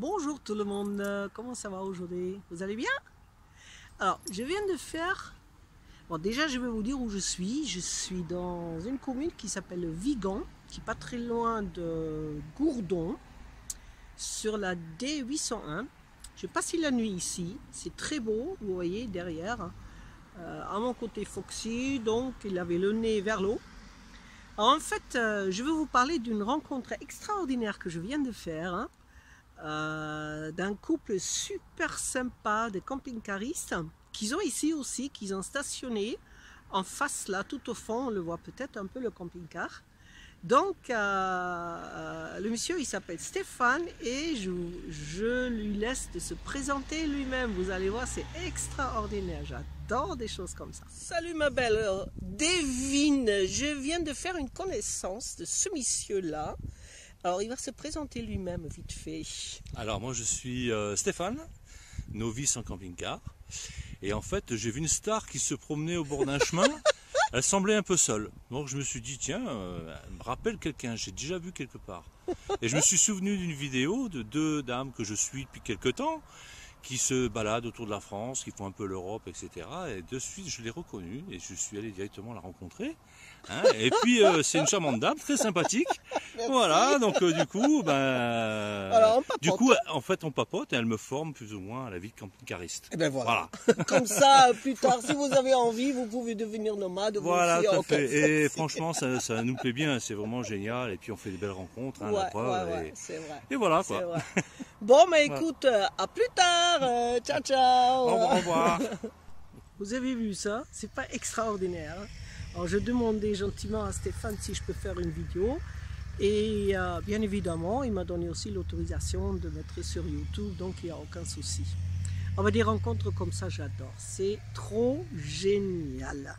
Bonjour tout le monde, comment ça va aujourd'hui? Vous allez bien? Alors, je viens de faire... Bon, déjà, je vais vous dire où je suis. Je suis dans une commune qui s'appelle Vigan, qui est pas très loin de Gourdon, sur la D801. Je passe la nuit ici, c'est très beau, vous voyez derrière. À mon côté Foxy, donc il avait le nez vers l'eau. En fait, je vais vous parler d'une rencontre extraordinaire que je viens de faire, hein, d'un couple super sympa de camping-caristes qu'ils ont ici aussi, qu'ils ont stationné en face là, tout au fond, on le voit peut-être un peu le camping-car. Donc, le monsieur, il s'appelle Stéphane et je lui laisse de se présenter lui-même. Vous allez voir, c'est extraordinaire. J'adore des choses comme ça. Salut ma belle, alors, devine, je viens de faire une connaissance de ce monsieur-là. Alors, il va se présenter lui-même vite fait. Alors, moi, je suis Stéphane, novice en camping-car. Et en fait, j'ai vu une star qui se promenait au bord d'un chemin. Elle semblait un peu seule, donc je me suis dit tiens, elle me rappelle quelqu'un, j'ai déjà vu quelque part. Et je me suis souvenu d'une vidéo de deux dames que je suis depuis quelque temps, qui se baladent autour de la France, qui font un peu l'Europe, etc. Et de suite je l'ai reconnue et je suis allé directement la rencontrer. Hein, et puis c'est une charmante dame, très sympathique. Merci. Voilà, donc du coup, ben, alors, du coup, en fait on papote et elle me forme plus ou moins à la vie de camping-cariste. Et ben voilà. Comme ça, plus tard, si vous avez envie, vous pouvez devenir nomade. Voilà, tout à fait. Et franchement, ça nous plaît bien, c'est vraiment génial. Et puis on fait des belles rencontres, hein, ouais, la preuve. Ouais, c'est vrai. Et voilà quoi. Vrai. Bon, mais écoute, à plus tard. Ciao ciao. Au revoir. Vous avez vu ça? C'est pas extraordinaire. Alors je demandais gentiment à Stéphane si je peux faire une vidéo et bien évidemment il m'a donné aussi l'autorisation de mettre sur YouTube, donc il n'y a aucun souci. On va des rencontres comme ça, j'adore. C'est trop génial.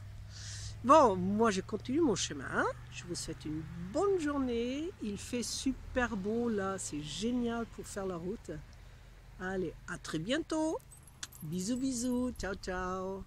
Bon, moi je continue mon chemin. Je vous souhaite une bonne journée. Il fait super beau là, c'est génial pour faire la route. Allez, à très bientôt. Bisous, bisous. Ciao, ciao.